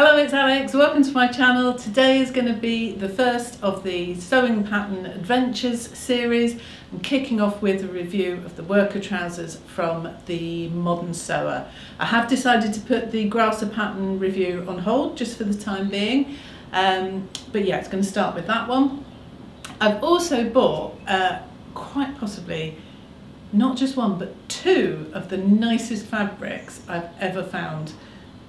Hello, it's Alex, welcome to my channel. Today is going to be the first of the Sewing Pattern Adventures series. I'm kicking off with a review of the Worker Trousers from The Modern Sewer. I have decided to put the Grasser Pattern review on hold just for the time being, but yeah, it's going to start with that one. I've also bought quite possibly not just one but two of the nicest fabrics I've ever found.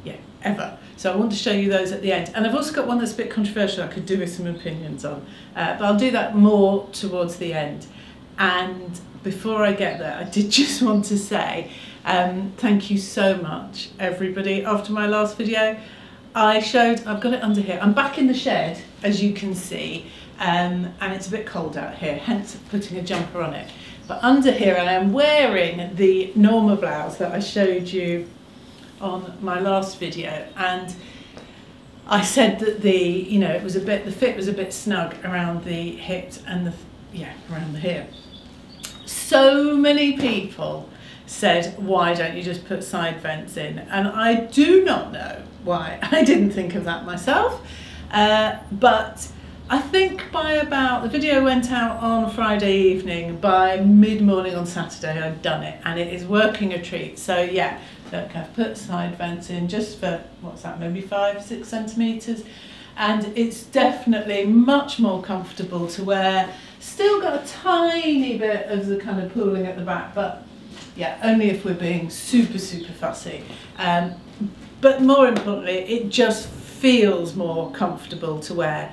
Yeah, ever. So I want to show you those at the end. And I've also got one that's a bit controversial I could do with some opinions on, but I'll do that more towards the end. And before I get there, I did just want to say thank you so much, everybody. After my last video, I've got it under here. I'm back in the shed, as you can see, and it's a bit cold out here, hence putting a jumper on it. But under here, I am wearing the Norma blouse that I showed you on my last video, and I said that the fit was a bit snug around the hips and around the hip. So many people said, why don't you just put side vents in? And I do not know why I didn't think of that myself, but I think the video went out on Friday evening. By mid-morning on Saturday I'd done it, and it is working a treat. So yeah, look, I've put side vents in just for, what's that, maybe 5-6 centimetres, and it's definitely much more comfortable to wear. Still got a tiny bit of the kind of pooling at the back, but yeah, only if we're being super, super fussy. But more importantly, it just feels more comfortable to wear.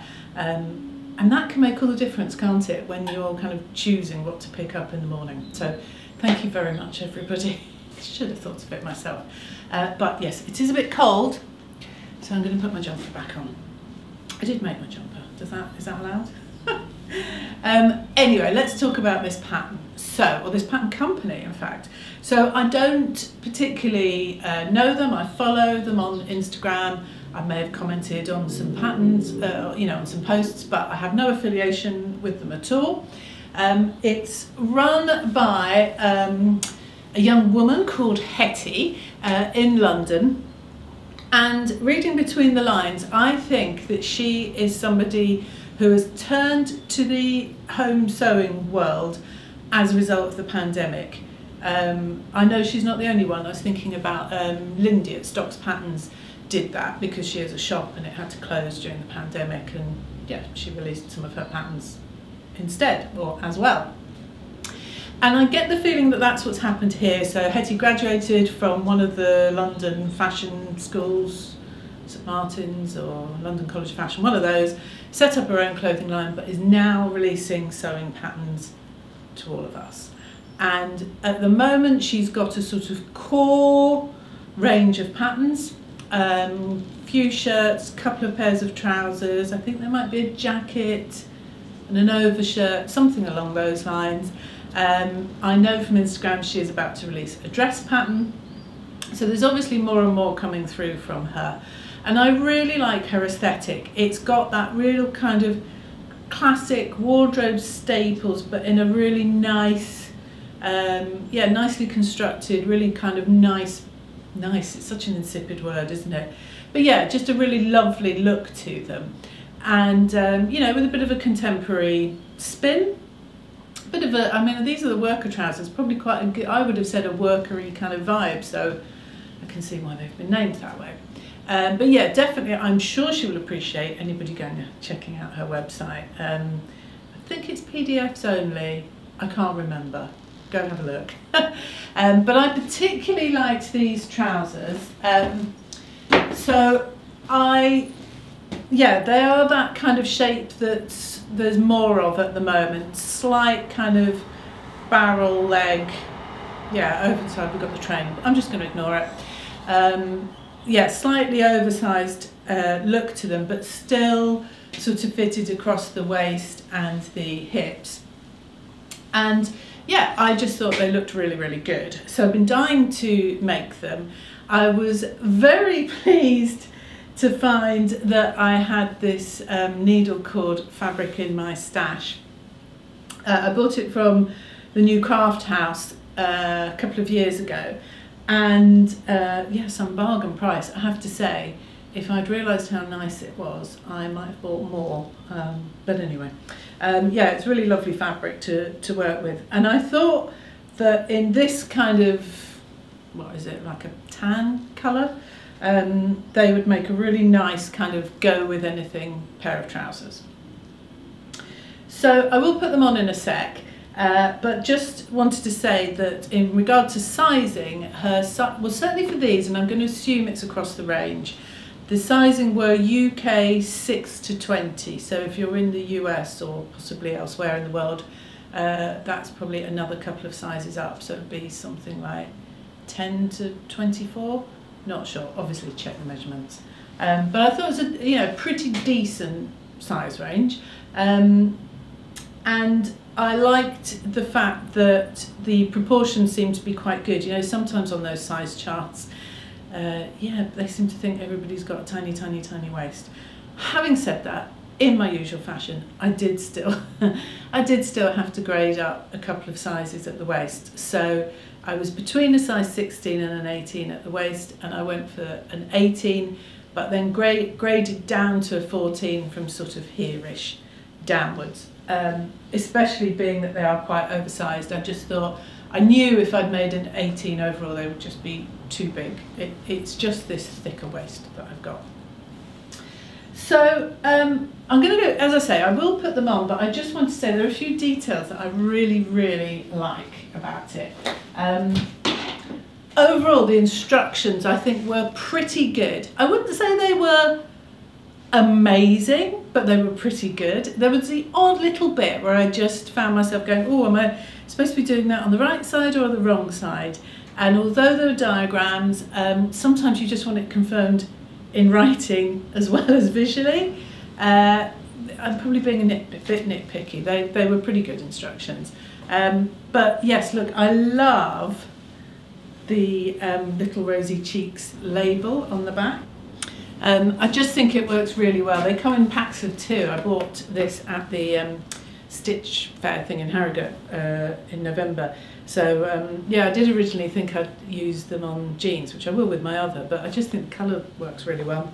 And that can make all the difference, can't it, when you're kind of choosing what to pick up in the morning. So thank you very much, everybody. I should have thought of it myself. But yes, it is a bit cold, so I'm going to put my jumper back on. I did make my jumper. Is that allowed? Anyway, let's talk about this pattern. Or this pattern company, in fact. So I don't particularly know them. I follow them on Instagram. I may have commented on some patterns, on some posts, but I have no affiliation with them at all. It's run by a young woman called Hetty in London. And reading between the lines, I think that she is somebody who has turned to the home sewing world as a result of the pandemic. I know she's not the only one. I was thinking about Lindy at Stocks Patterns did that because she has a shop and it had to close during the pandemic, and yeah, she released some of her patterns instead or as well. And I get the feeling that that's what's happened here. So Hetty graduated from one of the London fashion schools, St Martin's or London College of Fashion, one of those, set up her own clothing line, but is now releasing sewing patterns to all of us. And at the moment she's got a sort of core range of patterns, few shirts, couple of pairs of trousers, I think there might be a jacket and an overshirt, something along those lines. I know from Instagram she is about to release a dress pattern, so there's obviously more and more coming through from her. And I really like her aesthetic. It's got that real kind of classic wardrobe staples, but in a really nice, nicely constructed, really kind of nice, it's such an insipid word, isn't it? But yeah, just a really lovely look to them. And, with a bit of a contemporary spin, these are the worker trousers, probably quite a good, I would have said a workery kind of vibe, so I can see why they've been named that way. But yeah, definitely, I'm sure she will appreciate anybody going and checking out her website. I think it's PDFs only, I can't remember. Go and have a look. But I particularly liked these trousers. They are that kind of shape that there's more of at the moment. Slight kind of barrel leg. Yeah, oversized, we've got the train. I'm just going to ignore it. Slightly oversized look to them, but still sort of fitted across the waist and the hips. And yeah, I just thought they looked really, really good. So I've been dying to make them. I was very pleased to find that I had this needle cord fabric in my stash. I bought it from the New Craft House a couple of years ago. And some bargain price, I have to say. if I'd realised how nice it was, I might have bought more, but anyway. Yeah, it's really lovely fabric to work with. And I thought that in this kind of, what is it, like a tan colour, they would make a really nice kind of go with anything pair of trousers. So I will put them on in a sec, but just wanted to say that in regard to sizing, well, certainly for these, and I'm going to assume it's across the range, the sizing were UK 6 to 20, so if you're in the US or possibly elsewhere in the world, that's probably another couple of sizes up, so it would be something like 10 to 24, not sure, obviously check the measurements. But I thought it was a pretty decent size range, and I liked the fact that the proportions seemed to be quite good. You know, sometimes on those size charts, yeah, they seem to think everybody's got a tiny, tiny, tiny waist. Having said that, in my usual fashion, I did still, I did still have to grade up a couple of sizes at the waist. So I was between a size 16 and an 18 at the waist, and I went for an 18, but then graded down to a 14 from sort of here-ish downwards. Especially being that they are quite oversized, I just thought, I knew if I'd made an 18 overall, they would just be too big. It's just this thicker waist that I've got. So I'm going to go, as I say, I will put them on, but I just want to say there are a few details that I really, really like about it. Overall, the instructions I think were pretty good. I wouldn't say they were amazing, but they were pretty good. There was the odd little bit where I just found myself going, oh, am I supposed to be doing that on the right side or the wrong side? And although there are diagrams, sometimes you just want it confirmed in writing as well as visually. I'm probably being a bit nitpicky. They were pretty good instructions. But yes, look, I love the Little Rosy Cheeks label on the back. I just think it works really well. They come in packs of 2. I bought this at the Stitch Fair thing in Harrogate in November. So yeah, I did originally think I'd use them on jeans, which I will with my other, but I just think the colour works really well.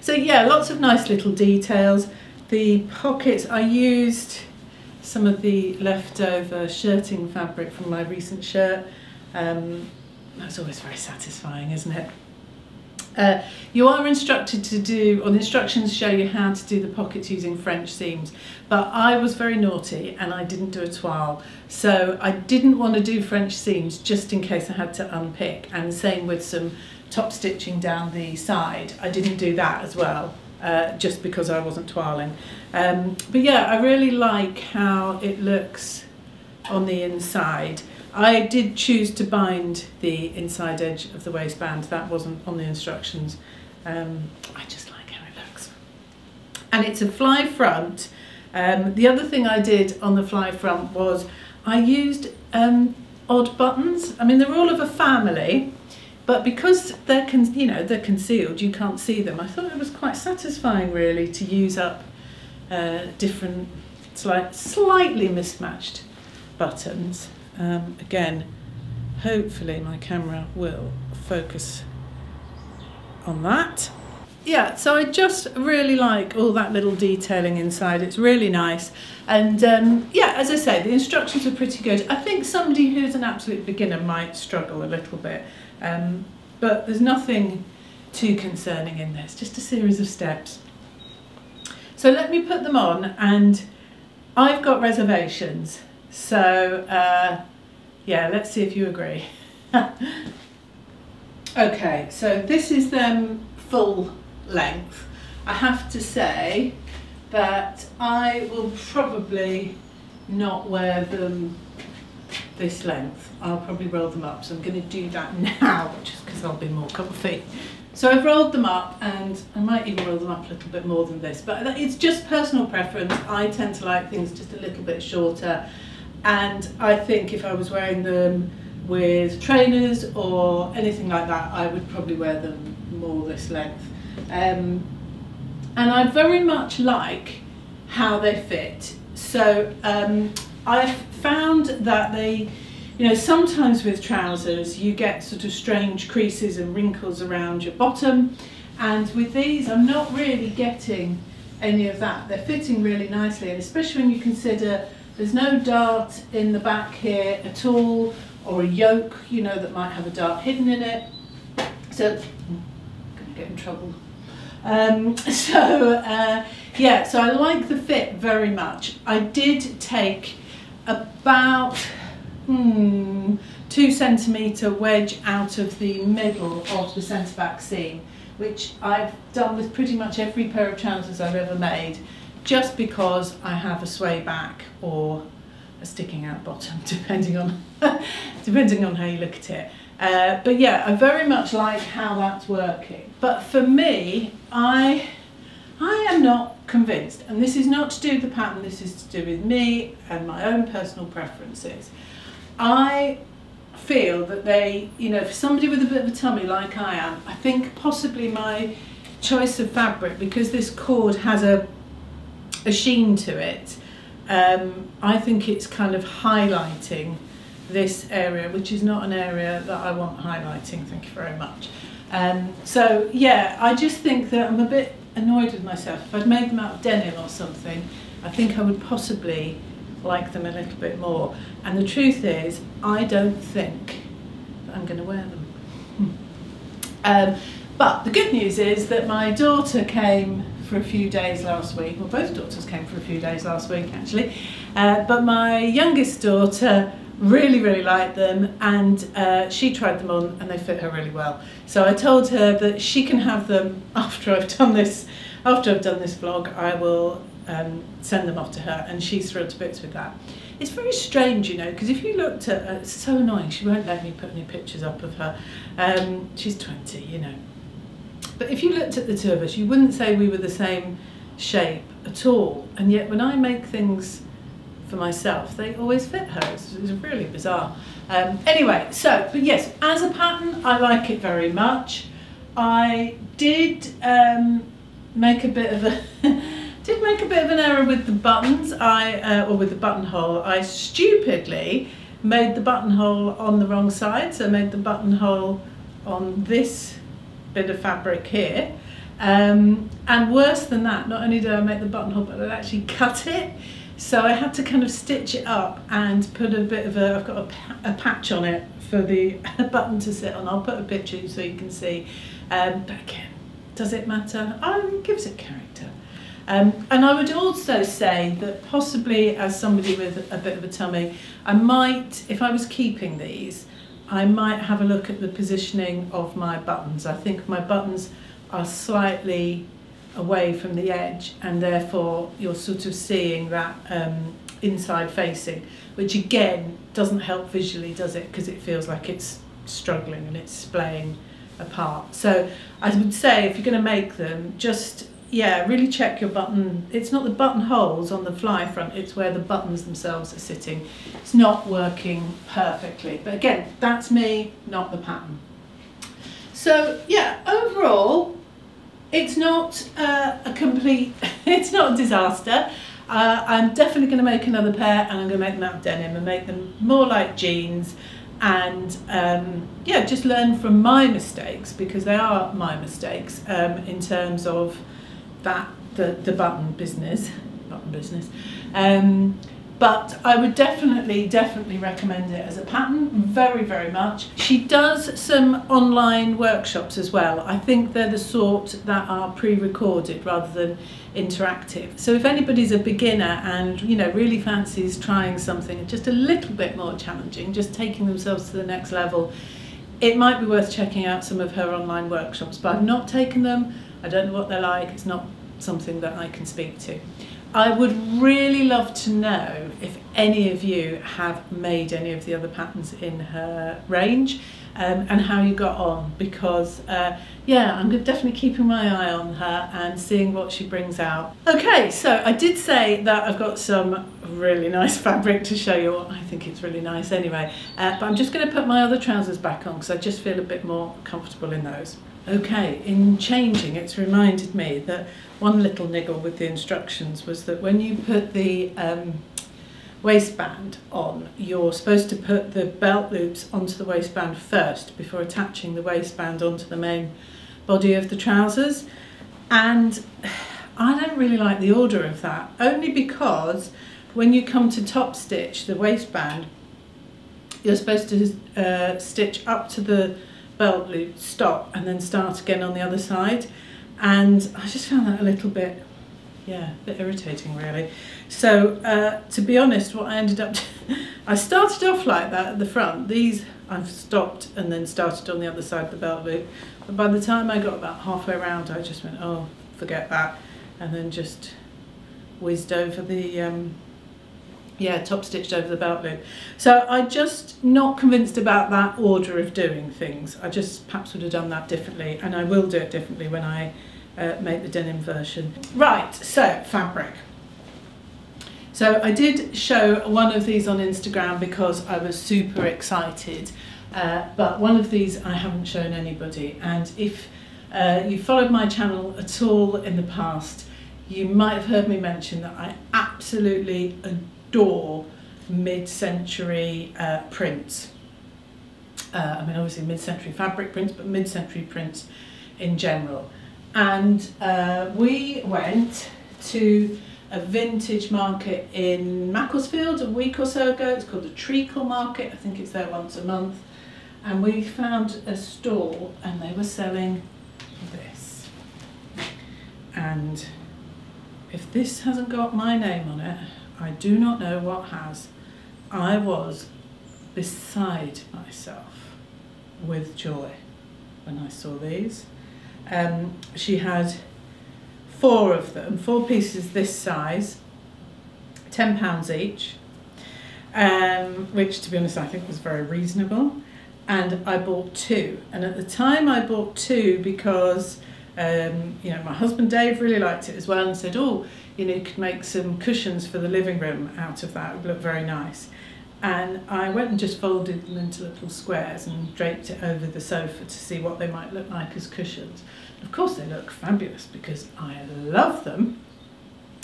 So yeah, lots of nice little details. The pockets, I used some of the leftover shirting fabric from my recent shirt. That's always very satisfying, isn't it? You are instructed to do, or the instructions show you how to do the pockets using French seams, but I was very naughty and I didn't do a toile, so I didn't want to do French seams just in case I had to unpick, and same with some top stitching down the side. I didn't do that as well, just because I wasn't toiling. But yeah, I really like how it looks on the inside. I did choose to bind the inside edge of the waistband. That wasn't on the instructions. I just like how it looks. And it's a fly front. The other thing I did on the fly front was I used odd buttons. I mean, they're all of a family, but because they're, they're concealed, you can't see them. I thought it was quite satisfying, really, to use up different, slightly mismatched buttons. Again, hopefully my camera will focus on that. Yeah, so I just really like all that little detailing inside. It's really nice. And yeah, as I say, the instructions are pretty good. I think somebody who's an absolute beginner might struggle a little bit, but there's nothing too concerning in this, just a series of steps. So let me put them on, and I've got reservations. So, yeah, let's see if you agree. Okay, so this is them full length. I have to say that I will probably not wear them this length. I'll probably roll them up, so I'm going to do that now, just because I'll be more comfy. So I've rolled them up, and I might even roll them up a little bit more than this, but it's just personal preference. I tend to like things just a little bit shorter. And I think if I was wearing them with trainers or anything like that, I would probably wear them more this length. And I very much like how they fit. So I've found that they, sometimes with trousers you get sort of strange creases and wrinkles around your bottom, And with these, I'm not really getting any of that. They're fitting really nicely, and especially when you consider there's no dart in the back here at all, or a yoke, you know, that might have a dart hidden in it. So, I'm going to get in trouble. Yeah, so I like the fit very much. I did take about 2 centimetre wedge out of the middle of the centre back seam, which I've done with pretty much every pair of trousers I've ever made, just because I have a sway back or a sticking out bottom, depending on how you look at it. But yeah, I very much like how that's working. But for me, I am not convinced, and this is not to do with the pattern, this is to do with me and my own personal preferences. I feel that they, you know, for somebody with a bit of a tummy like I am, I think possibly my choice of fabric, because this cord has a sheen to it, I think it's kind of highlighting this area, which is not an area that I want highlighting, thank you very much. So yeah, I just think that I'm a bit annoyed with myself. If I'd made them out of denim or something, I think I would possibly like them a little bit more. And the truth is, I don't think that I'm going to wear them. But the good news is that my daughter came for a few days last week. Well, both daughters came for a few days last week, actually. But my youngest daughter really liked them, and she tried them on and they fit her really well. So I told her that she can have them after I've done this vlog. I will send them off to her, and she's thrilled to bits with that. It's very strange, you know, because if you looked at her, it's so annoying, she won't let me put any pictures up of her. She's 20, you know. But if you looked at the two of us, you wouldn't say we were the same shape at all, and yet when I make things for myself, they always fit her. It's really bizarre. Anyway, so, but yes, as a pattern, I like it very much. I did make a bit of a an error with the buttons, or with the buttonhole. I stupidly made the buttonhole on the wrong side, so I made the buttonhole on this bit of fabric here. And worse than that, not only did I make the buttonhole, but I actually cut it. So I had to kind of stitch it up and put a bit of a, I've got a patch on it for the button to sit on. I'll put a picture so you can see. But again, does it matter? Oh, it gives it character. And I would also say that possibly as somebody with a bit of a tummy, I might, if I was keeping these, I might have a look at the positioning of my buttons. I think my buttons are slightly away from the edge, and therefore you're sort of seeing that inside facing, which again doesn't help visually, does it, because it feels like it's struggling and it's splaying apart. So I would say if you're going to make them, just yeah, really check your button. It's not the buttonholes on the fly front, it's where the buttons themselves are sitting. It's not working perfectly, but again, that's me, not the pattern. So yeah, overall it's not a complete, it's not a disaster. I'm definitely going to make another pair, and I'm going to make them out of denim and make them more like jeans, and yeah, just learn from my mistakes, because they are my mistakes in terms of that, the button business, but I would definitely recommend it as a pattern very much. She does some online workshops as well. I think they're the sort that are pre-recorded rather than interactive. So if anybody's a beginner and, you know, really fancies trying something just a little bit more challenging, just taking themselves to the next level, it might be worth checking out some of her online workshops, but I've not taken them. I don't know what they're like. It's not something that I can speak to. I would really love to know if any of you have made any of the other patterns in her range, and how you got on, because yeah, I'm definitely keeping my eye on her and seeing what she brings out. Okay, so I did say that I've got some really nice fabric to show you all. I think it's really nice anyway, but I'm just going to put my other trousers back on because I just feel a bit more comfortable in those. Okay, in changing, it's reminded me that one little niggle with the instructions was that when you put the waistband on, you're supposed to put the belt loops onto the waistband first before attaching the waistband onto the main body of the trousers, and I don't really like the order of that, only because when you come to top stitch the waistband, you're supposed to stitch up to the belt loop, stop, and then start again on the other side, and I just found that a little bit, yeah, a bit irritating really. So to be honest, what I ended up I started off like that at the front. These I've stopped and then started on the other side of the belt loop, but by the time I got about halfway around I just went, oh, forget that, and then just whizzed over the yeah, top stitched over the belt loop. So I'm just not convinced about that order of doing things. I just perhaps would have done that differently, and I will do it differently when I make the denim version. Right, so fabric. So I did show one of these on Instagram because I was super excited, but one of these I haven't shown anybody, and if you followed my channel at all in the past, you might have heard me mention that I absolutely adore mid-century prints. I mean, obviously mid-century fabric prints, but mid-century prints in general. And we went to a vintage market in Macclesfield a week or so ago. It's called the Treacle Market. I think it's there once a month. And we found a stall and they were selling this. And if this hasn't got my name on it, I do not know what has. I was beside myself with joy when I saw these. She had four of them, four pieces this size, £10 each, which to be honest I think was very reasonable, and I bought two. And at the time I bought two because you know, my husband Dave really liked it as well and said, oh, you know, you could make some cushions for the living room out of that, it would look very nice. And I went and just folded them into little squares and draped it over the sofa to see what they might look like as cushions. Of course they look fabulous because I love them.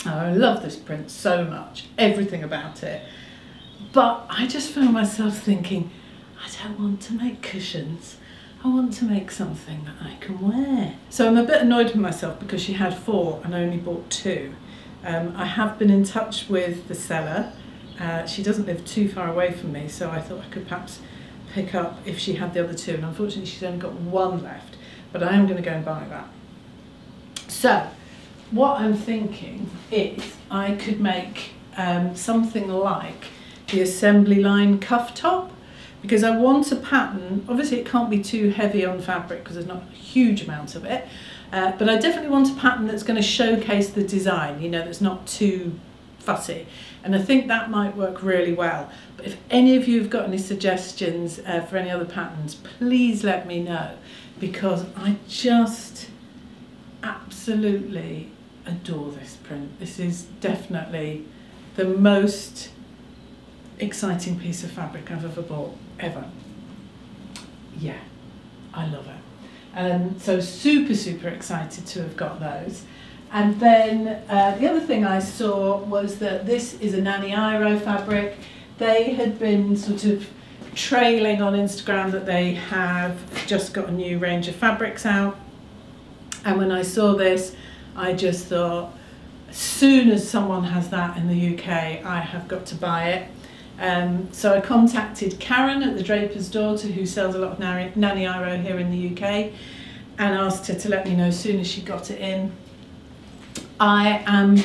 I love this print so much, everything about it. But I just found myself thinking, I don't want to make cushions. I want to make something that I can wear. So I'm a bit annoyed with myself because she had four and I only bought two. I have been in touch with the seller. She doesn't live too far away from me, so I thought I could perhaps pick up if she had the other two, and unfortunately she's only got one left, but I am going to go and buy that. So what I'm thinking is I could make something like the Assembly Line Cuff Top, because I want a pattern. Obviously it can't be too heavy on fabric because there's not a huge amount of it, but I definitely want a pattern that's going to showcase the design, you know, that's not too fussy, and I think that might work really well. But if any of you have got any suggestions for any other patterns, please let me know, because I just absolutely adore this print. This is definitely the most exciting piece of fabric I've ever bought, ever. Yeah, I love it. So super, super excited to have got those. And then the other thing I saw was that this is a Nani Iro fabric. They had been sort of trailing on Instagram that they have just got a new range of fabrics out. And when I saw this, I just thought, as soon as someone has that in the UK, I have got to buy it. So I contacted Karen at The Draper's Daughter, who sells a lot of Nani Iro here in the UK, and asked her to let me know as soon as she got it in. I am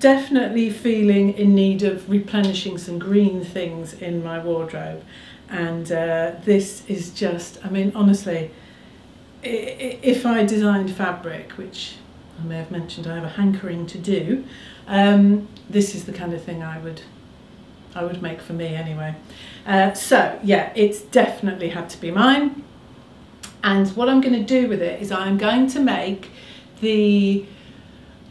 definitely feeling in need of replenishing some green things in my wardrobe, and this is just, I mean, honestly, if I designed fabric, which I may have mentioned I have a hankering to do, this is the kind of thing I would make for me anyway. So yeah, it's definitely had to be mine. And what I'm going to do with it is I'm going to make the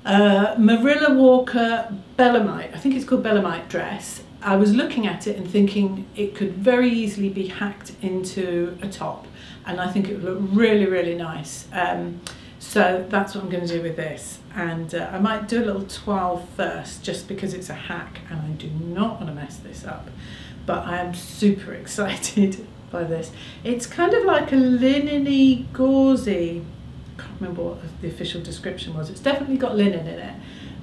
Marilla Walker Belemnite, I think it's called Belemnite dress. I was looking at it and thinking it could very easily be hacked into a top, and I think it would look really, really nice. So that's what I'm going to do with this, and I might do a little toile first just because it's a hack and I do not want to mess this up, but I am super excited by this. It's kind of like a linen-y, gauzy I can't remember what the official description was. It's definitely got linen in it.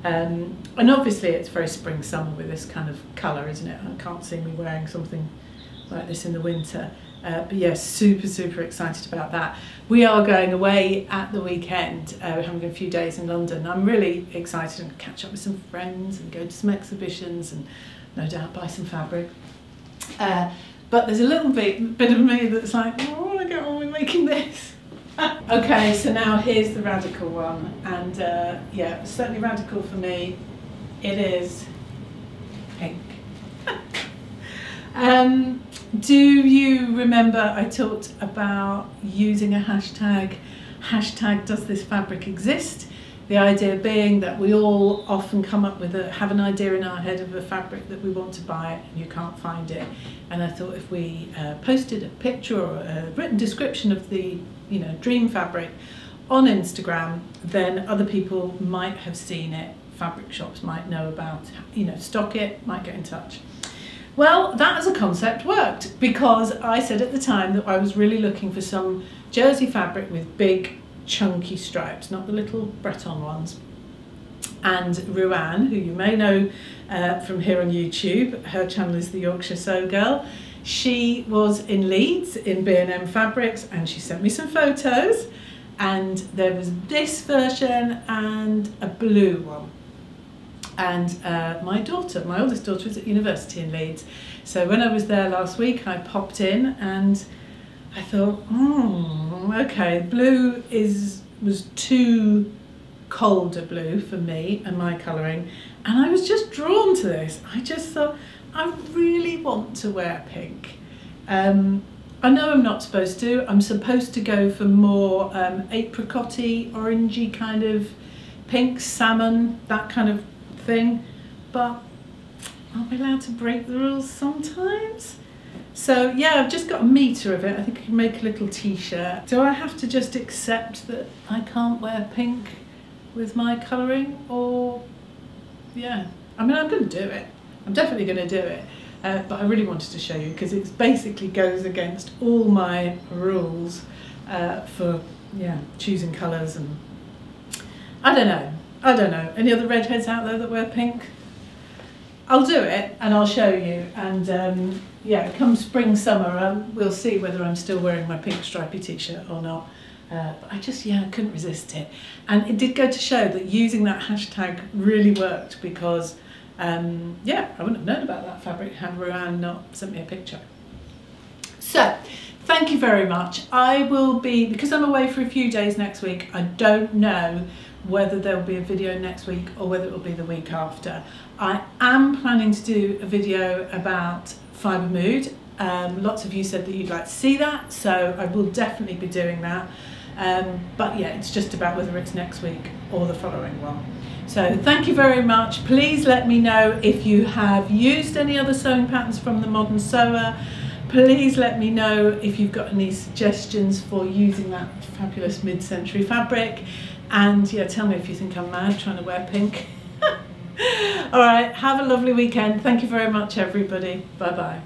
And obviously it's very spring summer with this kind of colour, isn't it? I can't see me wearing something like this in the winter. But yeah, super excited about that. We are going away at the weekend. We're having a few days in London. I'm really excited to catch up with some friends and go to some exhibitions and no doubt buy some fabric. But there's a little bit of me that's like, oh, I want to get on with making this. Okay, so now here's the radical one, and yeah, certainly radical for me. It is pink. Do you remember I talked about using a hashtag does this fabric exist? The idea being that we all often come up with have an idea in our head of a fabric that we want to buy and you can't find it. And I thought if we posted a picture or a written description of the, you know, dream fabric on Instagram, then other people might have seen it, fabric shops might know about, you know, stock it, might get in touch. Well, that as a concept worked because I said at the time that I was really looking for some jersey fabric with big, chunky stripes, not the little Breton ones. And Ruan, who you may know from here on YouTube, her channel is the Yorkshire Sew Girl. She was in Leeds in B&M Fabrics and she sent me some photos, and there was this version and a blue one. And my oldest daughter was at university in Leeds. So when I was there last week, I popped in and I thought, okay, blue was too cold a blue for me and my colouring, and I was just drawn to this. I just thought, I really want to wear pink. I know I'm not supposed to. I'm supposed to go for more apricot-y, orangey kind of pink, salmon, that kind of thing, but aren't we allowed to break the rules sometimes? So yeah, I've just got a metre of it. I think I can make a little t-shirt. Do I have to just accept that I can't wear pink with my colouring? Or, yeah, I mean, I'm going to do it. I'm definitely going to do it. But I really wanted to show you because it basically goes against all my rules for, yeah, choosing colours and... I don't know. Any other redheads out there that wear pink? I'll do it and I'll show you, and yeah, come spring, summer, we'll see whether I'm still wearing my pink stripy t-shirt or not. But I just, yeah, I couldn't resist it. And it did go to show that using that hashtag really worked because, yeah, I wouldn't have known about that fabric had Ruan not sent me a picture. So, thank you very much. I will be, because I'm away for a few days next week, I don't know whether there'll be a video next week or whether it'll be the week after. I am planning to do a video about Fibre Mood. Lots of you said that you'd like to see that, so I will definitely be doing that. But yeah, it's just about whether it's next week or the following one. So thank you very much. Please let me know if you have used any other sewing patterns from The Modern Sewer. Please let me know if you've got any suggestions for using that fabulous mid-century fabric. And yeah, tell me if you think I'm mad trying to wear pink. All right, have a lovely weekend. Thank you very much, everybody. Bye-bye.